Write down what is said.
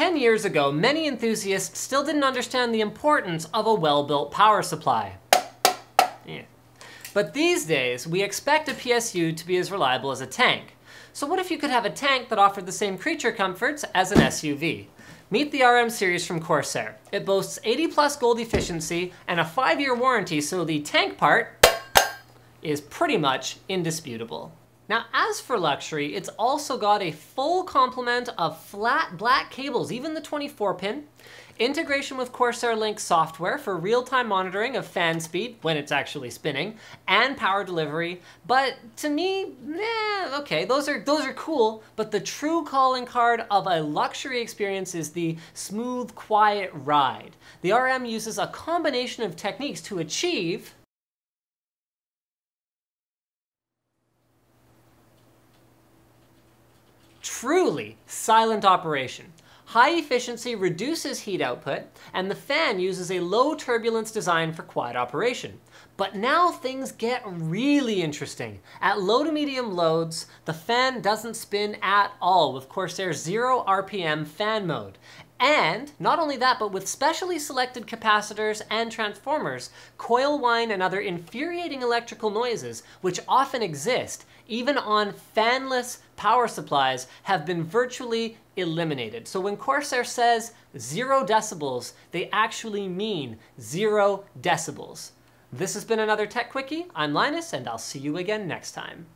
10 years ago, many enthusiasts still didn't understand the importance of a well-built power supply. Yeah. But these days, we expect a PSU to be as reliable as a tank. So what if you could have a tank that offered the same creature comforts as an SUV? Meet the RM Series from Corsair. It boasts 80 PLUS Gold efficiency and a 5-year warranty, so the tank part is pretty much indisputable. Now, as for luxury, it's also got a full complement of flat black cables, even the 24-pin, integration with Corsair Link software for real-time monitoring of fan speed, when it's actually spinning, and power delivery. But to me, okay, those are cool, but the true calling card of a luxury experience is the smooth, quiet ride. The RM uses a combination of techniques to achieve truly silent operation. High efficiency reduces heat output, and the fan uses a low turbulence design for quiet operation. But now things get really interesting. At low to medium loads, the fan doesn't spin at all with Corsair's 0 RPM fan mode. And not only that, but with specially selected capacitors and transformers, coil whine and other infuriating electrical noises, which often exist even on fanless power supplies, have been virtually eliminated. So when Corsair says 0 decibels, they actually mean 0 decibels. This has been another Tech Quickie. I'm Linus, and I'll see you again next time.